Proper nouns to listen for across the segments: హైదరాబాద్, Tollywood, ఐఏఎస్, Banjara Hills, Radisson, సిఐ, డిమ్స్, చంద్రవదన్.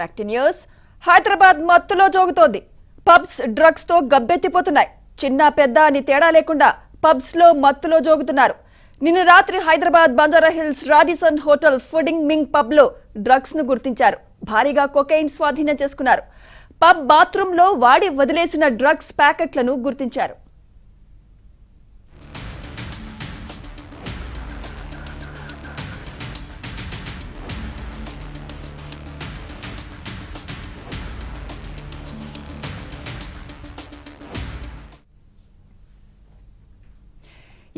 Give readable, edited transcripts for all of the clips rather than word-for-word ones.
Back to news. Hyderabad mattulo jogutondi. Pubs drugs tho gabbettipotunnayi. Chinna pedda ani teda lekunda pubs lo mattulo jogutunnaru. Ninna ratri Hyderabad Banjara Hills Radisson Hotel Fooding Ming pub lo drugs nu gurtincharu. Bhariga cocaine swadhina cheskunnaru. Pub bathroom lo vaadi vadilesina drugs packetlanu gurtincharu.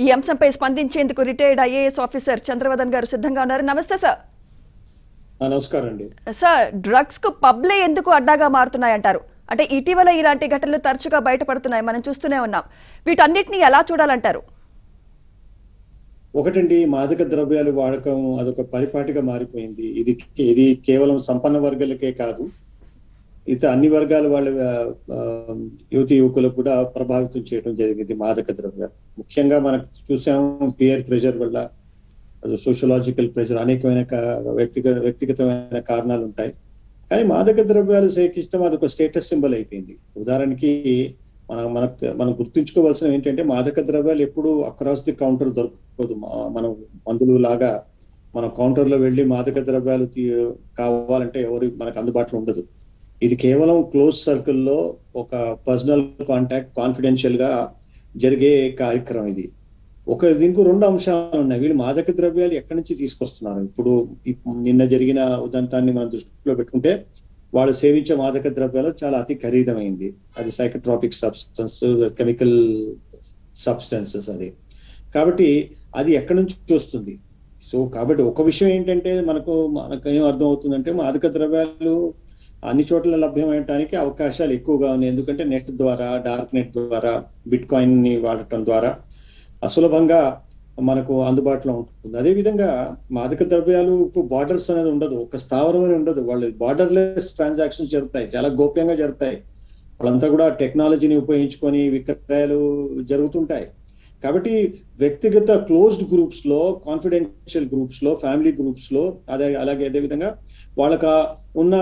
ఈ అంశంపై స్పందించేందుకు retired ఐఏఎస్ officer చంద్రవదన్ garu సిద్ధంగా ఉన్నారు. నమస్తే sir. నమస్కారం అండి. Sir, drugs కు పబ్లే ఎందుకు అడ్డాగా మారుతున్నాయి అంటారు? అంటే ఇటీవల ఇలాంటి ఘటనలు తరచుగా బయటపడుతున్నాయి, మనం చూస్తూనే ఉన్నాం. వీటన్నిటిని ఎలా చూడాలంటారు? ఒకటండి, మాదక ద్రవ్యాలు వాడకం అదొక పరిపాటిగా మారిపోయింది. ఇది కేవలం సంపన్న వర్గాలకే కాదు, ఇతర అన్ని వర్గాల వాళ్ళ యువతి యువకులకు కూడా ప్రభావితం చేయడం జరిగింది మాదక ద్రవ్యాలు. ముఖ్యంగా మనకు చూసాము, పియర్ ప్రెషర్ వల్ల, అది సోషలాజికల్ ప్రెషర్, అనేకమైన వ్యక్తిగతమైన కారణాలు ఉంటాయి. కానీ మాదక ద్రవ్యాలు సేకించడం అదొక స్టేటస్ సింబల్ అయిపోయింది. ఉదాహరణకి మనం గుర్తుంచుకోవాల్సిన ఏంటంటే, మాదక ద్రవ్యాలు ఎప్పుడు అక్రాస్ ది కౌంటర్ దొరకదు. మనం మందులు లాగా మనం కౌంటర్లో వెళ్ళి మాదక ద్రవ్యాలు కావాలంటే ఎవరు మనకు అందుబాటులో ఉండదు. ఇది కేవలం క్లోజ్ సర్కిల్లో ఒక పర్సనల్ కాంటాక్ట్, కాన్ఫిడెన్షియల్ గా జరిగే కార్యక్రమం. ఇది ఒక దీనికి రెండు అంశాలు ఉన్నాయి. వీళ్ళు మాదక ద్రవ్యాలు ఎక్కడి నుంచి తీసుకొస్తున్నారు? ఇప్పుడు నిన్న జరిగిన ఉదంతాన్ని మనం దృష్టిలో పెట్టుకుంటే, వాళ్ళు సేవించే మాదక ద్రవ్యాలు చాలా అతి ఖరీదమైంది. అది సైకట్రాపిక్ సబ్స్టెన్స్, కెమికల్ సబ్స్టెన్సెస్ అది. కాబట్టి అది ఎక్కడి నుంచి వస్తుంది? సో కాబట్టి ఒక విషయం ఏంటంటే, మనకేం అర్థం అవుతుందంటే, మాదక ద్రవ్యాలు అన్ని చోట్ల లభ్యమయ్యడానికి అవకాశాలు ఎక్కువగా ఉన్నాయి. ఎందుకంటే నెట్ ద్వారా, డార్క్ నెట్ ద్వారా, బిట్ కాయిన్ ని వాడటం ద్వారా సులభంగా మనకు అందుబాటులో ఉంటుంది. అదేవిధంగా మాదక ద్రవ్యాలు బార్డర్స్ అనేది ఉండదు, ఒక స్థావరం అనేది ఉండదు. వాళ్ళు బార్డర్లెస్ ట్రాన్సాక్షన్స్ జరుగుతాయి, చాలా గోప్యంగా జరుగుతాయి. వాళ్ళంతా కూడా టెక్నాలజీని ఉపయోగించుకొని విక్రయాలు జరుగుతుంటాయి. కాబట్టి వ్యక్తిగత క్లోజ్డ్ గ్రూప్స్ లో, కాన్ఫిడెన్షియల్ గ్రూప్స్ లో, ఫ్యామిలీ గ్రూప్స్ లో, అదేవిధంగా వాళ్ళకు ఉన్న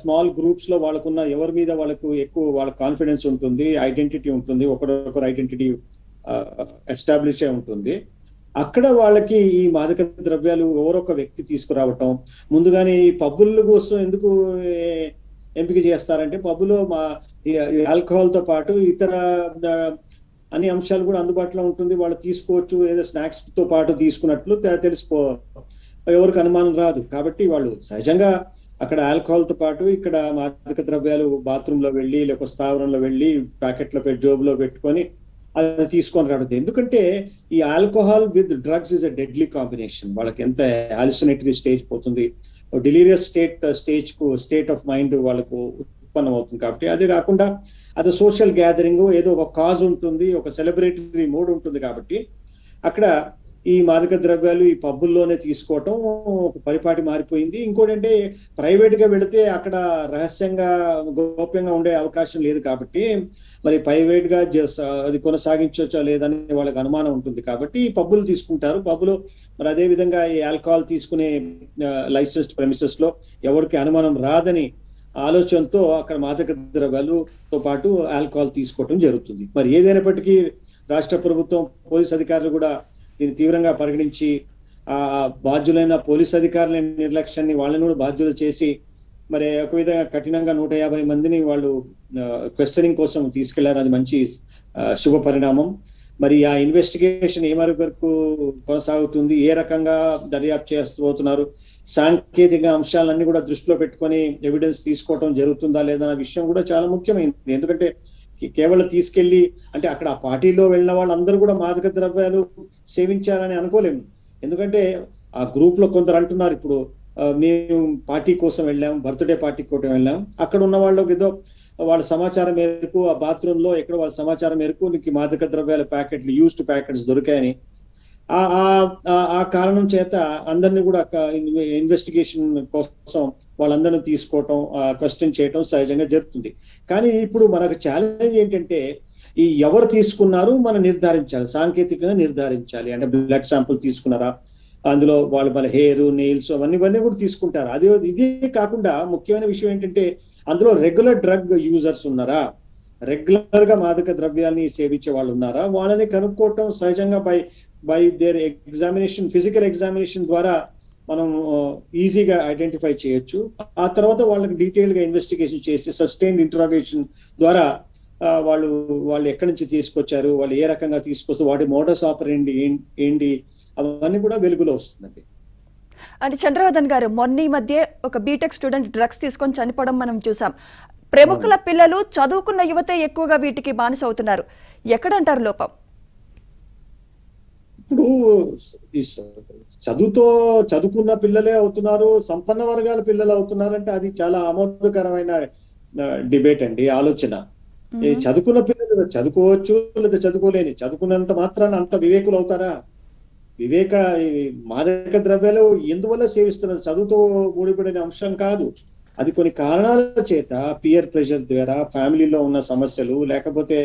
స్మాల్ గ్రూప్స్ లో వాళ్ళకున్న ఎవరి మీద వాళ్ళకు ఎక్కువ వాళ్ళ కాన్ఫిడెన్స్ ఉంటుంది, ఐడెంటిటీ ఉంటుంది, ఒకరొకరు ఐడెంటిటీ ఎస్టాబ్లిష్ అయి ఉంటుంది. అక్కడ వాళ్ళకి ఈ మాదక ద్రవ్యాలు ఎవరొక వ్యక్తి తీసుకురావటం. ముందుగానే ఈ పబ్బుల కోసం ఎందుకు ఎంపిక చేస్తారంటే, పబ్బులో ఆల్కహాల్ తో పాటు ఇతర అన్ని అంశాలు కూడా అందుబాటులో ఉంటుంది. వాళ్ళు తీసుకోవచ్చు, ఏదో స్నాక్స్ తో పాటు తీసుకున్నట్లు తెలిసిపో, ఎవరికి అనుమానం రాదు. కాబట్టి వాళ్ళు సహజంగా అక్కడ ఆల్కహాల్ తో పాటు ఇక్కడ మాదక ద్రవ్యాలు బాత్రూమ్ లో వెళ్ళి, లేకపోతే స్థావరంలో వెళ్ళి ప్యాకెట్లో పెట్టి జోబులో పెట్టుకొని అది తీసుకొని రావద్దు. ఎందుకంటే ఈ alcohol with drugs is a deadly combination. వాళ్ళకి ఎంత హాలిసినేటరీ స్టేజ్ పోతుంది, డెలీరియస్ స్టేట్ ఆఫ్ మైండ్ వాళ్ళకు ఉత్పన్నం అవుతుంది. కాబట్టి అది కాకుండా అది సోషల్ గ్యాదరింగ్, ఏదో ఒక కాజ్ ఉంటుంది, ఒక సెలబ్రేటరీ మూడ్ ఉంటుంది. కాబట్టి అక్కడ ఈ మాదక ద్రవ్యాలు ఈ పబ్బుల్లోనే తీసుకోవటం ఒక పరిపాటి మారిపోయింది. ఇంకోటి అంటే, ప్రైవేట్ గా వెళితే అక్కడ రహస్యంగా, గోప్యంగా ఉండే అవకాశం లేదు. కాబట్టి మరి ప్రైవేట్ గా అది కొనసాగించవచ్చా లేదని వాళ్ళకి అనుమానం ఉంటుంది. కాబట్టి ఈ పబ్బులు తీసుకుంటారు. పబ్బులు మరి అదేవిధంగా ఈ ఆల్కహాల్ తీసుకునే లైసెన్స్డ్ ప్రెమిసెస్ లో ఎవరికి అనుమానం రాదని ఆలోచనతో అక్కడ మాదక ద్రవ్యాలతో పాటు ఆల్కహాల్ తీసుకోవటం జరుగుతుంది. మరి ఏదైనప్పటికీ రాష్ట్ర ప్రభుత్వం, పోలీస్ అధికారులు కూడా దీన్ని తీవ్రంగా పరిగణించి, ఆ బాధ్యులైన పోలీస్ అధికారుల నిర్లక్ష్యాన్ని వాళ్ళని కూడా బాధ్యులు చేసి, మరి ఒక విధంగా కఠినంగా 150 మందిని వాళ్ళు క్వశ్చనింగ్ కోసం తీసుకెళ్లారు. అది మంచి శుభ పరిణామం. మరి ఆ ఇన్వెస్టిగేషన్ ఏ మేరకు వరకు కొనసాగుతుంది, ఏ రకంగా దర్యాప్తు చేస్తున్నారు, సాంకేతిక అంశాలన్నీ కూడా దృష్టిలో పెట్టుకొని ఎవిడెన్స్ తీసుకోవటం జరుగుతుందా లేదా అనే విషయం కూడా చాలా ముఖ్యమైనది. ఎందుకంటే కేవలం తీసుకెళ్లి, అంటే అక్కడ ఆ పార్టీలో వెళ్ళిన వాళ్ళందరూ కూడా మాదక ద్రవ్యాలు సేవించాలని అనుకోలేము. ఎందుకంటే ఆ గ్రూప్ లో కొందరు అంటున్నారు, ఇప్పుడు మేము పార్టీ కోసం వెళ్ళాము, బర్త్డే పార్టీ కోసం వెళ్ళాము, అక్కడ ఉన్న వాళ్ళకి ఏదో వాళ్ళ సమాచారం మేరకు ఆ బాత్రూమ్ లో ఎక్కడ వాళ్ళ సమాచారం మేరకు నీకు మాదక ద్రవ్యాల ప్యాకెట్లు, యూజ్డ్ ప్యాకెట్స్ దొరికాయని ఆ కారణం చేత అందరినీ కూడా ఇన్వెస్టిగేషన్ కోసం వాళ్ళందరినీ తీసుకోవటం, క్వశ్చన్ చేయటం సహజంగా జరుగుతుంది. కానీ ఇప్పుడు మనకు ఛాలెంజ్ ఏంటంటే, ఈ ఎవరు తీసుకున్నారు మనం నిర్ధారించాలి, సాంకేతికంగా నిర్ధారించాలి. అంటే బ్లడ్ శాంపుల్ తీసుకున్నారా, అందులో వాళ్ళు మన హెయిర్ నెయిల్స్ అవన్నీ కూడా తీసుకుంటారు. అదే ఇదే కాకుండా ముఖ్యమైన విషయం ఏంటంటే అందులో రెగ్యులర్ డ్రగ్ యూజర్స్ ఉన్నారా, రెగ్యులర్ గా మాదక ద్రవ్యాల్ని సేవించే వాళ్ళు ఉన్నారా, వాళ్ళని కనుక్కోవటం సహజంగా by their examination, physical examination ద్వారా మనం ఈజీగా ఐడెంటిఫై చేయొచ్చు. ఆ తర్వాత వాళ్ళకి డీటెయిల్ గా ఇన్వెస్టిగేషన్ చేసి సస్టైన్డ్ ఇంటరాగేషన్ ద్వారా వాళ్ళు వాళ్ళు ఎక్కడి నుంచి తీసుకొచ్చారు, వాళ్ళు ఏ రకంగా తీసుకొస్తారు, వాటి మోడస్ ఆపరేండి ఏంటి అవన్నీ కూడా వెలుగులో వస్తుందండి. అంటే చంద్రవర్ధన్ గారు, మొన్న ఈ మధ్య ఒక బీటెక్ స్టూడెంట్ డ్రగ్స్ తీసుకొని చనిపోవడం మనం చూసాం. ప్రముఖుల పిల్లలు, చదువుకున్న యువతే ఎక్కువగా వీటికి బానిస అవుతున్నారు. ఎక్కడంటారు లోపం? ఇప్పుడు చదువుకున్న పిల్లలే అవుతున్నారు, సంపన్న వర్గాల పిల్లలు అవుతున్నారంటే అది చాలా ఆమోదకరమైన డిబేట్ అండి, ఆలోచన. చదువుకున్న పిల్లలు చదువుకోవచ్చు లేదా చదువుకోలేని, చదువుకున్నంత మాత్రాన అంత వివేకులు అవుతారా? మాదక ద్రవ్యాలు ఎందువల్ల సేవిస్తున్నారు? చదువుతో ముడిపడిన అంశం కాదు అది. కొన్ని కారణాల చేత, పియర్ ప్రెషర్ ద్వారా, ఫ్యామిలీలో ఉన్న సమస్యలు, లేకపోతే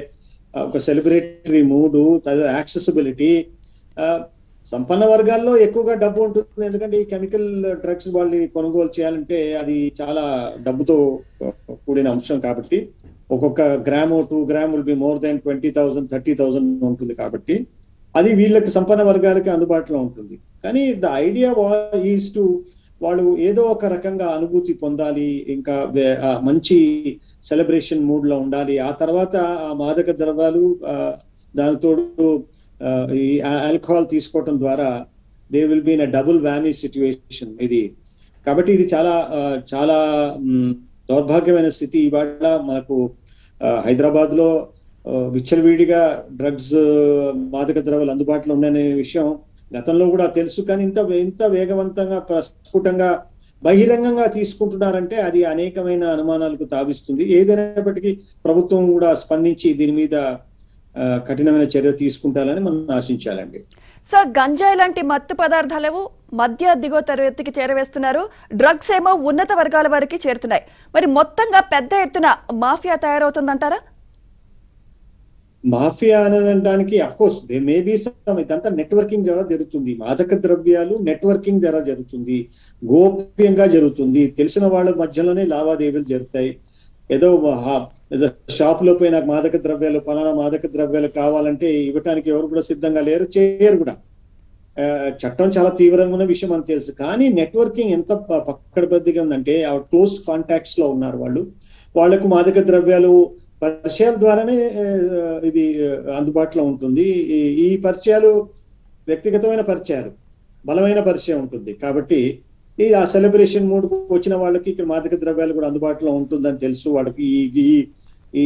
ఒక సెలబ్రేటరీ మూడు, యాక్సెసిబిలిటీ, సంపన్న వర్గాల్లో ఎక్కువగా డబ్బు ఉంటుంది. ఎందుకంటే ఈ కెమికల్ డ్రగ్స్ వాళ్ళని కొనుగోలు చేయాలంటే అది చాలా డబ్బుతో కూడిన అంశం కాబట్టి, ఒక్కొక్క gram 2 grams will be more than 20,000-30,000 ఉంటుంది కాబట్టి అది వీళ్ళకి, సంపన్న వర్గాలకి అందుబాటులో ఉంటుంది. కానీ ద ఐడియా ఈజ్ టు వాళ్ళు ఏదో ఒక రకంగా అనుభూతి పొందాలి, ఇంకా మంచి సెలబ్రేషన్ మూడ్ లో ఉండాలి. ఆ తర్వాత ఆ మాదక ద్రవ్యాలు, దానితో ఈ ఆల్కహాల్ తీసుకోవటం ద్వారా they will be in a double whammy situation ఇది. కాబట్టి ఇది చాలా చాలా దౌర్భాగ్యమైన స్థితి ఇవాళ మనకు హైదరాబాద్ లో విచ్చలవిడిగా డ్రగ్స్, మాదక ద్రవ్యాలు అందుబాటులో ఉన్నాయనే విషయం గతంలో కూడా తెలుసు. కానీ ఇంత వేగవంతంగా, ప్రస్ఫుటంగా, బహిరంగంగా తీసుకుంటున్నారంటే అది అనేకమైన అనుమానాలకు తావిస్తుంది. ఏదైనప్పటికీ ప్రభుత్వం కూడా స్పందించి దీని మీద కఠినమైన చర్య తీసుకుంటారని మనం ఆశించాలండి. సార్, గంజాయి లాంటి మత్తు పదార్థాలు మధ్య దిగువ తరగతికి చేరవేస్తున్నారు, డ్రగ్స్ ఏమో ఉన్నత వర్గాల వారికి చేరుతున్నాయి. మరి మొత్తంగా పెద్ద ఎత్తున మాఫియా తయారవుతుందంటారా? మాఫియా అనడానికి of course they may be some, ఇదంతా నెట్వర్కింగ్ ద్వారా జరుగుతుంది. మాదక ద్రవ్యాలు నెట్వర్కింగ్ ద్వారా జరుగుతుంది, గోప్యంగా జరుగుతుంది, తెలిసిన వాళ్ళ మధ్యలోనే లావాదేవీలు జరుగుతాయి. ఏదో షాప్ లో పోయి నాకు మాదక ద్రవ్యాలు, పలానా మాదక ద్రవ్యాలు కావాలంటే ఇవ్వటానికి ఎవరు కూడా సిద్ధంగా లేరు, చేయరు కూడా. చట్టం చాలా తీవ్రంగా ఉన్న విషయం మనకు తెలుసు. కానీ నెట్వర్కింగ్ ఎంత పక్కడబద్దిగా ఉందంటే ఆ క్లోజ్ కాంటాక్ట్స్ లో ఉన్నారు వాళ్ళు, వాళ్ళకు మాదక ద్రవ్యాలు పరిచయాల ద్వారానే ఇది అందుబాటులో ఉంటుంది. ఈ పరిచయాలు వ్యక్తిగతమైన పరిచయాలు, బలమైన పరిచయం ఉంటుంది. కాబట్టి ఈ ఆ సెలబ్రేషన్ మూడ్ వచ్చిన వాళ్ళకి ఇక్కడ మాదక ద్రవ్యాలు కూడా అందుబాటులో ఉంటుందని తెలుసు వాళ్ళకి. ఈ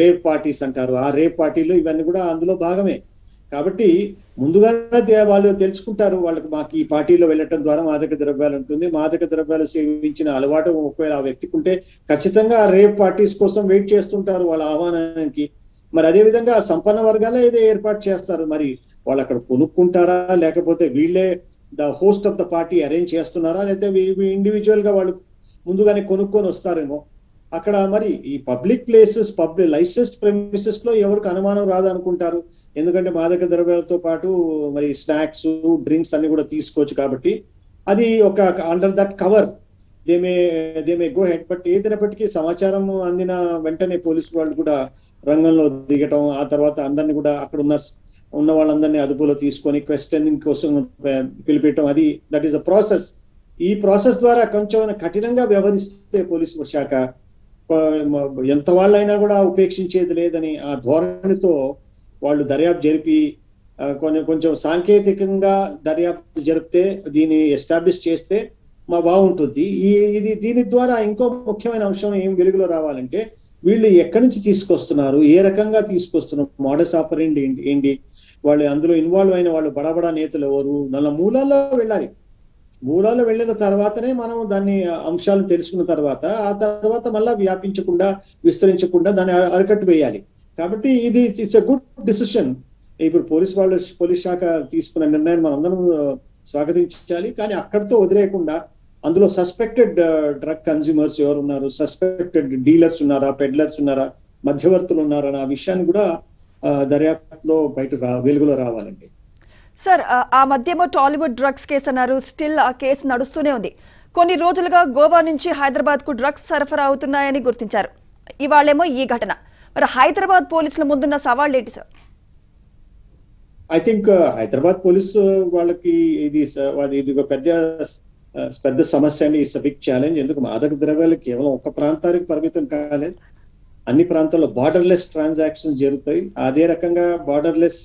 రేవ్ పార్టీస్ అంటారు, ఆ రేవ్ పార్టీలు ఇవన్నీ కూడా అందులో భాగమే. కాబట్టి ముందుగానే వాళ్ళు తెలుసుకుంటారు, వాళ్ళకి మాకు ఈ పార్టీలో వెళ్ళటం ద్వారా మాదక ద్రవ్యాలు ఉంటుంది, మాదక ద్రవ్యాలు సేవించిన అలవాటు ఒకవేళ ఆ వ్యక్తికి ఉంటే ఖచ్చితంగా ఆ రేవ్ పార్టీస్ కోసం వెయిట్ చేస్తుంటారు వాళ్ళ ఆహ్వానానికి. మరి అదేవిధంగా సంపన్న వర్గాలే ఏదో ఏర్పాటు చేస్తారు. మరి వాళ్ళు అక్కడ కొనుక్కుంటారా, లేకపోతే వీళ్ళే the host of the party arrange చేస్తున్నారా, లేకపోతే ఇండివిజువల్ గా వాళ్ళు ముందుగానే కొనుక్కొని వస్తారేమో అక్కడ. మరి ఈ పబ్లిక్ ప్లేసెస్, లైసెన్స్డ్ ప్రెమిసెస్ లో ఎవరికి అనుమానం రాదనుకుంటారు, ఎందుకంటే మాదక ద్రవ్యాలతో పాటు మరి స్నాక్స్, డ్రింక్స్ అన్ని కూడా తీసుకోవచ్చు. కాబట్టి అది ఒక under that cover they may go head. But ఏదైనప్పటికీ సమాచారం అందిన వెంటనే పోలీసు వాళ్ళు కూడా రంగంలో దిగటం, ఆ తర్వాత అందరినీ కూడా అక్కడ ఉన్న వాళ్ళందరినీ అదుపులో తీసుకొని క్వశ్చనింగ్ కోసం పిలిపించడం, అది దట్ ఈస్ అ ప్రాసెస్. ఈ ప్రాసెస్ ద్వారా కొంచెం కఠినంగా వ్యవహరిస్తే పోలీసు శాఖ ఎంత వాళ్ళైనా కూడా ఉపేక్షించేది లేదని ఆ ధోరణితో వాళ్ళు దర్యాప్తు జరిపి కొంచెం సాంకేతికంగా దర్యాప్తు జరిపితే, దీన్ని ఎస్టాబ్లిష్ చేస్తే మా బాగుంటుంది. దీని ద్వారా ఇంకో ముఖ్యమైన అంశం ఏం వెలుగులో రావాలంటే వీళ్ళు ఎక్కడి నుంచి తీసుకొస్తున్నారు, ఏ రకంగా తీసుకొస్తున్నారు, మోడస్ ఆపరేండి ఏంటి, వాళ్ళు అందులో ఇన్వాల్వ్ అయిన వాళ్ళు బడబడా నేతలు ఎవరు, దాని మూలాల్లో వెళ్ళాలి. మూలాల్లో వెళ్ళిన తర్వాతనే మనం దాన్ని అంశాలను తెలుసుకున్న తర్వాత ఆ తర్వాత మళ్ళా వ్యాపించకుండా, విస్తరించకుండా దాన్ని అరికట్టు వేయాలి. కాబట్టి ఇది ఇట్స్ ఎ గుడ్ డిసిషన్. ఇప్పుడు పోలీస్ శాఖ తీసుకున్న నిర్ణయాన్ని మనం అందరం స్వాగతించాలి. కానీ అక్కడితో వదిలేయకుండా అందులో సస్పెక్టెడ్ డ్రగ్ కన్స్యూమర్స్ ఎవరు ఉన్నారు, సస్పెక్టెడ్ డీలర్స్ ఉన్నారా, పెడ్లర్స్ ఉన్నారా, మధ్యవర్తులు ఉన్నారా అన్న విషయాన్ని కూడా దర్యాప్తులో వెలుగులో రావాలండి. Sir, Amadyamo Tollywood drugs case annaru still a case nadustune undi. Konni rojuluga Goa nunchi Hyderabad ku drugs sarfara avutunnayani gurtincharu. Ivalemo ee ghatana. Mari Hyderabad policela mundunna savallu enti sir? I think Hyderabad police vallaki idi oka pedda samasya and is a big challenge enduku madaka dravyala kevalam oka prantariki parimithan kaale. Anni prantalo borderless transactions jarugutayi. Ade rakanga borderless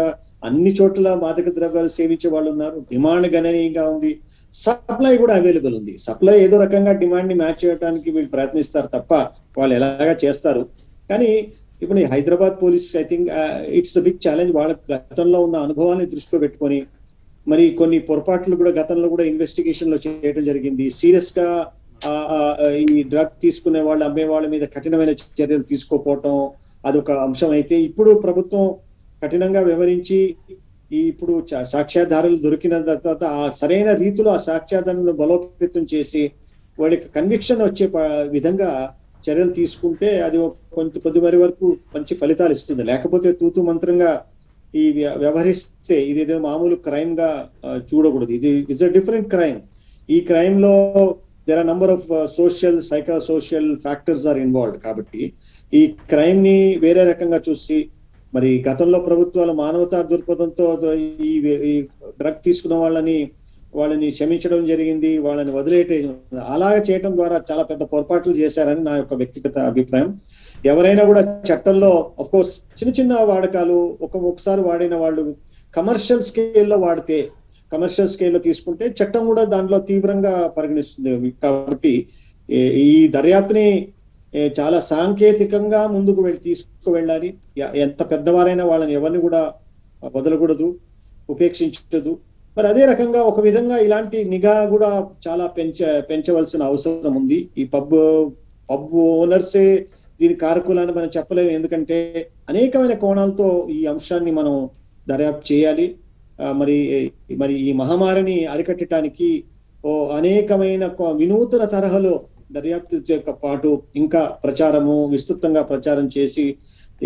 ga Anni chotla madaka dravyalu sevinche vallu unnaru demand gananiyanga undi supply kuda available undi supply edo rakanga demand ni match cheyadaniki veelu prayatnistaru tappa vallu elaga chestaru kani ippudu Hyderabad police I think it's a big challenge vaalla gatanlo unna anubhavalni drushtilo pettukoni mari konni porpatlu kuda gatanlo kuda investigation lo cheyadam jarigindi serious ga ee drug teeskune vallu amme vallu meeda katinamaina charyalu teeskopotam adoka amsham aithe ippudu prabhutvam Katinanga Vavarinchi Ipudu Saksha Daral Durkina Data Sarena Ritula Saksha than Balopitun Chesi, while a conviction of Chepa Vidanga, Cheryl Tiskunte, Adio Pontupadumarivaku, Panchi Falitalis to the Lakapote Tutu Mantranga, Vavariste, either Mamulu crime ga Chudogudi. It's a different crime. E crime law, there are a number of social, psychosocial factors are involved, Kabati. E crime ni Vera Rakanga Chusi. Mari Gatanlo Prabhutvala Manavata Durpadanto drug teeskunna వాళ్ళని క్షమించడం జరిగింది వాళ్ళని వదిలేయడం అలా చేయడం ద్వారా చాలా పెద్ద పొరపాట్లు చేశారని నా యొక్క వ్యక్తిగత అభిప్రాయం ఎవరైనా కూడా చట్టంలో ఆఫ్ కోర్స్ చిన్న చిన్న వాడకాలు ఒక్కొక్కసారి వాడిన వాళ్ళు కమర్షియల్ స్కేల్ లో వాడితే కమర్షియల్ స్కేల్ లో తీసుకుంటే చట్టం కూడా దానిలో తీవ్రంగా పరిగణిస్తుంది కాబట్టి ఈ దర్యాప్తుని చాలా సాంకేతికంగా ముందుకు తీసుకువెళ్ళాలి ఎంత పెద్దవారైనా వాళ్ళని ఎవర్ని కూడా వదలకూడదు ఉపేక్షించకూడదు మరి అదే రకంగా ఒక విధంగా ఇలాంటి నిఘా కూడా చాలా పెంచవలసిన అవసరం ఉంది ఈ పబ్ ఓనర్స్ దీని కారకులని మనం చెప్పలేం ఎందుకంటే అనేకమైన కోణాలతో ఈ అంశాన్ని మనం దర్యాప్తు చేయాలి మరి ఈ మహమ్మారిని అరికట్టడానికి అనేకమైన వినూత్న తరహలో దర్యాప్తు యొక్క పాటు ఇంకా ప్రచారము విస్తృతంగా ప్రచారం చేసి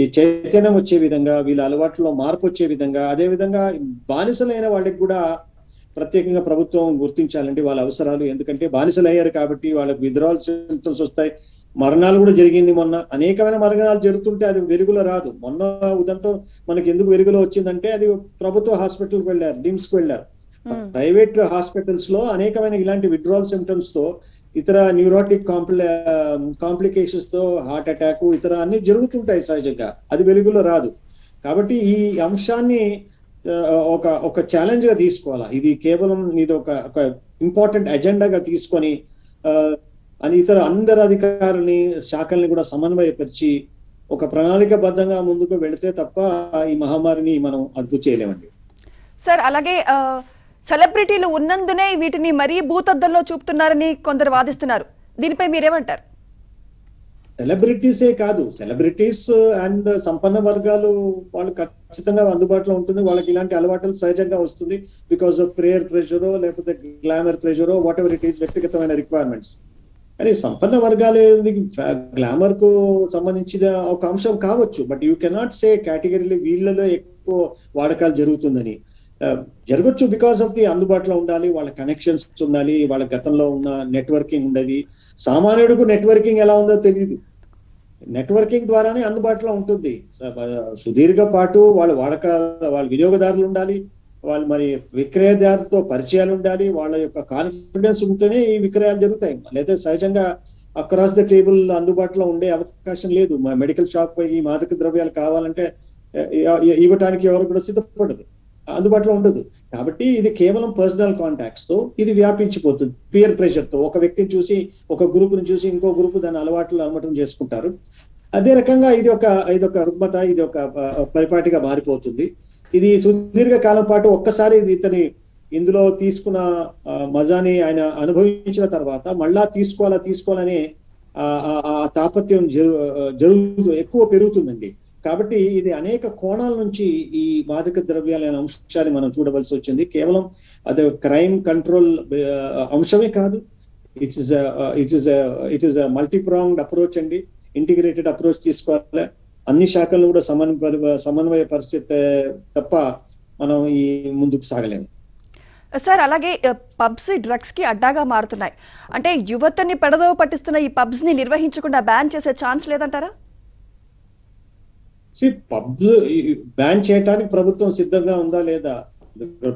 ఈ చైతన్యం వచ్చే విధంగా వీళ్ళ అలవాట్లలో మార్పు వచ్చే విధంగా అదే విధంగా బానిసలైన వాళ్ళకి కూడా ప్రత్యేకంగా ప్రభుత్వం గుర్తించాలండి వాళ్ళ అవసరాలు ఎందుకంటే బానిసలయ్యారు కాబట్టి వాళ్ళకి విద్రాల్ సింటమ్స్ వస్తాయి మరణాలు కూడా జరిగింది మొన్న అనేకమైన మరణాలు జరుగుతుంటే అది వెలుగులో రాదు మొన్న ఉదంతో మనకి ఎందుకు వెలుగులో వచ్చిందంటే అది ప్రభుత్వ హాస్పిటల్కి వెళ్ళారు డిమ్స్కి వెళ్ళారు ప్రైవేట్ హాస్పిటల్స్ లో అనేకమైన ఇలాంటి విద్రాల్ సింటమ్స్ తో ఇతర న్యూరోటిక్ కాంప్లికేషన్స్ తో హార్ట్ అటాక్ ఇతర అన్ని జరుగుతుంటాయి సహజంగా అది వెలుగులో రాదు కాబట్టి ఈ అంశాన్ని ఒక ఛాలెంజ్ గా తీసుకోవాలి ఇది కేవలం ఇది ఒక ఇంపార్టెంట్ అజెండాగా తీసుకొని అని ఇతర అందరి అధికారులని శాఖల్ని కూడా సమన్వయపరిచి ఒక ప్రణాళికబద్ధంగా ముందుకు వెళితే తప్ప ఈ మహమ్మారిని మనం అదుపు చేయలేమండి సార్ అలాగే సెలబ్రిటీలు ఉన్నందునే వీటిని మరీ భూతద్దల్లో చూపుతున్నారని కొందరు వాదిస్తున్నారు దీనిపై మీరేమంటారు సెలబ్రిటీసే కాదు సెలబ్రిటీస్ అండ్ సంపన్న వర్గాలు వాళ్ళు ఖచ్చితంగా అందుబాటులో ఉంటుంది వాళ్ళకి ఇలాంటి అలవాట్లు సహజంగా వస్తుంది బికాజ్ ఆఫ్ ప్రేయర్ ప్రెషరో లేకపోతే గ్లామర్ ప్రెషరో వాట్ ఎవర్ ఇట్ ఈస్ వ్యక్తిగతమైన రిక్వైర్మెంట్స్ కానీ సంపన్న వర్గాలు గ్లామర్ కు సంబంధించిన ఒక అంశం కావచ్చు బట్ యూ కెనాట్ సే కేటగిరీలో వీళ్ళలో ఎక్కువ వాడకాలు జరుగుతుందని జరగొచ్చు బికాస్ ఆఫ్ ది అందుబాటులో ఉండాలి వాళ్ళ కనెక్షన్స్ ఉండాలి వాళ్ళ గతంలో ఉన్న నెట్వర్కింగ్ ఉండేది సామాన్యుడికి నెట్వర్కింగ్ ఎలా ఉందో తెలియదు నెట్వర్కింగ్ ద్వారానే అందుబాటులో ఉంటుంది సుదీర్ఘ పాటు వాళ్ళ వాళ్ళ వినియోగదారులు ఉండాలి వాళ్ళు మరి విక్రయదారులతో పరిచయాలు ఉండాలి వాళ్ళ యొక్క కాన్ఫిడెన్స్ ఉంటేనే ఈ విక్రయాలు జరుగుతాయి లేదా సహజంగా అక్రాస్ ద టేబుల్ అందుబాటులో ఉండే అవకాశం లేదు మెడికల్ షాప్ ఈ మాదక ద్రవ్యాలు కావాలంటే ఇవ్వటానికి ఎవరు కూడా సిద్ధపడదు అందుబాటులో ఉండదు కాబట్టి ఇది కేవలం పర్సనల్ కాంటాక్ట్స్ తో ఇది వ్యాపించిపోతుంది పియర్ ప్రెషర్ తో ఒక వ్యక్తిని చూసి ఒక గ్రూప్ ని చూసి ఇంకో గ్రూప్ దాని అలవాట్లు అలమటం చేసుకుంటారు అదే రకంగా ఇది ఒక రుగ్మత ఇది ఒక పరిపాటిగా మారిపోతుంది ఇది సుదీర్ఘ కాలం పాటు ఒక్కసారి ఇతని ఇందులో తీసుకున్న మజాని ఆయన అనుభవించిన తర్వాత మళ్ళా తీసుకోవాలని తాపత్యం జరుగుతూ ఎక్కువ పెరుగుతుందండి కాబట్టి ఇది అనేక కోణాల నుంచి ఈ మాదక ద్రవ్యాల అంశాన్ని మనం చూడవలసి వచ్చింది కేవలం అది క్రైమ్ కంట్రోల్ అంశమే కాదు it is multi pronged approach అండి ఇంటిగ్రేటెడ్ అప్రోచ్ తీసుకోవాలి అన్ని శాఖలను కూడా సమన్వయ పరిస్థితి తప్ప మనం ఈ ముందుకు సాగలేము. సార్, అలాగే పబ్స్ డ్రగ్స్ కి అడ్డాగా మారుతున్నాయి అంటే యువతని పెడదవ పట్టిస్తున్న ఈ పబ్స్ ని నిర్వహించకుండా బ్యాన్ చేసే ఛాన్స్ లేదంటారా? పబ్స్ బ్యాన్ చేయడానికి ప్రభుత్వం సిద్ధంగా ఉందా లేదా?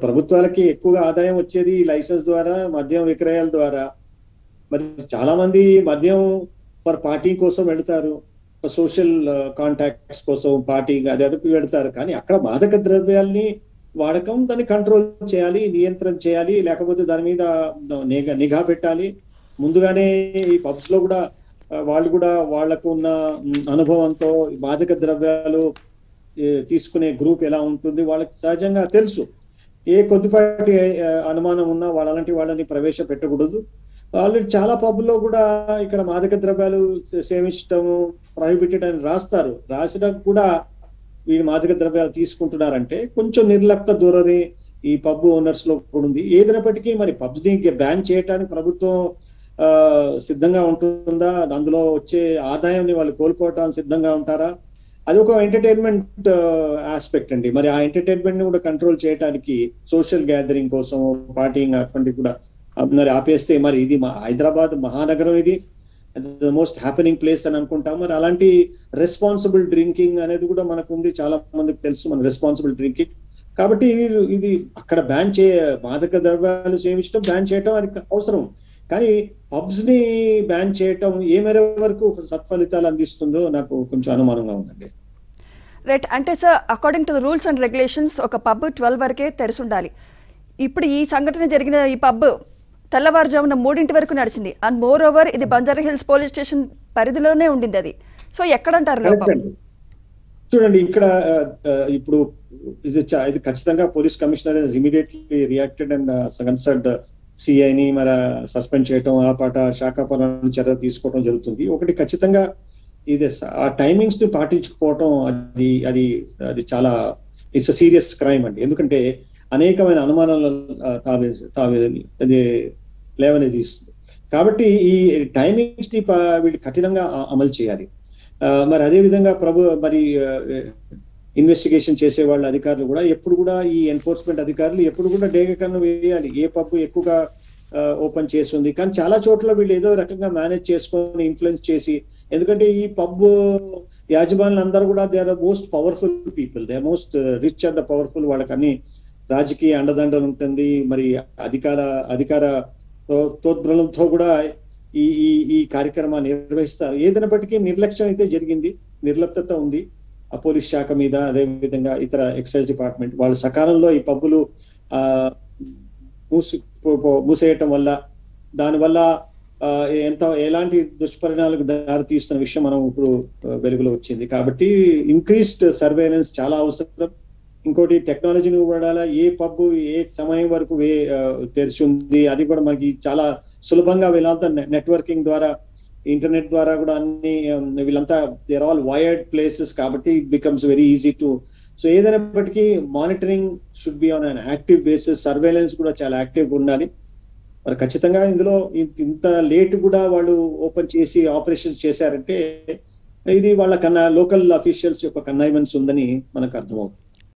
ప్రభుత్వాలకి ఎక్కువగా ఆదాయం వచ్చేది లైసెన్స్ ద్వారా, మద్యం విక్రయాల ద్వారా. మరి చాలా మంది మద్యం ఫర్ పార్టీ కోసం వెళ్తారు, సోషల్ కాంటాక్ట్స్ కోసం, పార్టీ అది అదుపు వెళ్తారు. కానీ అక్కడ మాదక ద్రవ్యాల్ని వాడకం దాన్ని కంట్రోల్ చేయాలి, నియంత్రణ చేయాలి, లేకపోతే దాని మీద నిఘా పెట్టాలి. ముందుగానే ఈ పబ్స్ లో కూడా వాళ్ళు కూడా వాళ్లకు ఉన్న అనుభవంతో మాదక ద్రవ్యాలు తీసుకునే గ్రూప్ ఎలా ఉంటుంది వాళ్ళకి సహజంగా తెలుసు. ఏ కొద్దిపాటి అనుమానం ఉన్నా అలాంటి వాళ్ళని ప్రవేశపెట్టకూడదు. ఆల్రెడీ చాలా పబ్లో కూడా ఇక్కడ మాదక ద్రవ్యాలు సేవించడము ప్రొహిబిటెడ్ అని రాస్తారు, రాసినా కూడా వీళ్ళు మాదక ద్రవ్యాలు తీసుకుంటున్నారంటే కొంచెం నిర్లక్ష్య ధోరణి ఈ పబ్ ఓనర్స్ లో కూడా ఉంది. ఏదైనప్పటికీ మరి పబ్స్ ని బ్యాన్ చేయడానికి ప్రభుత్వం సిద్ధంగా ఉంటుందా? అందులో వచ్చే ఆదాయాన్ని వాళ్ళు కోల్పోవటానికి సిద్ధంగా ఉంటారా? అది ఒక ఎంటర్టైన్మెంట్ ఆస్పెక్ట్ అండి. మరి ఆ ఎంటర్టైన్మెంట్ ని కూడా కంట్రోల్ చేయడానికి సోషల్ గ్యాదరింగ్ కోసం పార్టీయింగ్ అటువంటివి కూడా మరి ఆపేస్తే, మరి ఇది హైదరాబాద్ మహానగరం, ఇది ద మోస్ట్ హ్యాపెనింగ్ ప్లేస్ అని అనుకుంటాం. మరి అలాంటి రెస్పాన్సిబుల్ డ్రింకింగ్ అనేది కూడా మనకు ఉంది, చాలా మందికి తెలుసు మన రెస్పాన్సిబుల్ డ్రింకింగ్. కాబట్టి ఇది అక్కడ బ్యాన్ మాదక ద్రవ్యాలు సేవించడం బ్యాన్ చేయటం అది అవసరం. కానీ పబ్స్ ని బ్యాన్ చేయటం ఏ మేర వరకు సత్ఫలితాలు అందిస్తుందో నాకు కొంచెం అనుమానంగా ఉందండి. రైట్, అంటే sir according to the rules and regulations ఒక పబ్ 12 వరకే తెరిచి ఉండాలి. ఇప్పుడు ఈ సంఘటన జరిగిన ఈ పబ్ తెల్లవారుజామున 3 వరకు నడిచింది. అండ్ మోర్ ఓవర్ ఇది బంజారా హిల్స్ పోలీస్ స్టేషన్ పరిధిలోనే ఉండింది అది. సో ఎక్కడంటారు చూడండి, ఇక్కడ ఇప్పుడు ఇది ఖచ్చితంగా police commissioner immediately reacted and concerned సిఐని మన సస్పెండ్ చేయడం, ఆ పాట శాఖాపరమైన చర్య తీసుకోవడం జరుగుతుంది. ఒకటి ఖచ్చితంగా ఇది ఆ టైమింగ్స్ ని పాటించుకోవటం అది అది అది చాలా ఇట్స్ సీరియస్ క్రైమ్ అండి. ఎందుకంటే అనేకమైన అనుమానాలు అది లేవనేది ఇస్తుంది. కాబట్టి ఈ టైమింగ్స్ ని వీళ్ళు కఠినంగా అమలు చేయాలి. మరి అదేవిధంగా మరి ఇన్వెస్టిగేషన్ చేసే వాళ్ళ అధికారులు కూడా ఎప్పుడు కూడా ఈ ఎన్ఫోర్స్మెంట్ అధికారులు ఎప్పుడు కూడా డేగ కన్ను వేయాలి ఏ పబ్ ఎక్కువగా ఓపెన్ చేస్తుంది. కానీ చాలా చోట్ల వీళ్ళు ఏదో రకంగా మేనేజ్ చేసుకొని ఇన్ఫ్లుయెన్స్ చేసి, ఎందుకంటే ఈ పబ్ యాజమాన్లు అందరూ కూడా they are most powerful people, they are most rich and the powerful. వాళ్ళకన్నీ రాజకీయ అండదండలు ఉంటుంది, మరి అధికార తోద్బలంతో కూడా ఈ ఈ కార్యక్రమాన్ని నిర్వహిస్తారు. ఏదైనప్పటికీ నిర్లక్ష్యం అయితే జరిగింది, నిర్లిప్తత ఉంది ఆ పోలీస్ శాఖ మీద, అదేవిధంగా ఇతర ఎక్సైజ్ డిపార్ట్మెంట్. వాళ్ళు సకాలంలో ఈ పబ్బులు మూసేయటం వల్ల దానివల్ల ఎలాంటి దుష్పరిణామాలకు దారితీస్తున్న విషయం మనం ఇప్పుడు వెలుగులో వచ్చింది. కాబట్టి ఇంక్రీస్డ్ సర్వేలెన్స్ చాలా అవసరం. ఇంకోటి టెక్నాలజీని వాడాలా, ఏ పబ్బు ఏ సమయం వరకు తెరిచి ఉంది అది కూడా మనకి చాలా సులభంగా వీళ్ళంతా నెట్వర్కింగ్ ద్వారా ఇంటర్నెట్ ద్వారా కూడా అన్ని వీళ్ళంతా they are all wired places కాబట్టి it becomes very easy to. So ఏదైనప్పటికీ monitoring should be on an active basis, surveillance కూడా చాలా యాక్టివ్గా ఉండాలి. మరి ఖచ్చితంగా ఇందులో ఇంత లేట్ కూడా వాళ్ళు ఓపెన్ చేసి ఆపరేషన్స్ చేశారంటే ఇది వాళ్ళ కన్నా లోకల్ అఫీషియల్స్ యొక్క కన్నైవెన్స్ ఉందని మనకు అర్థమవుతుంది.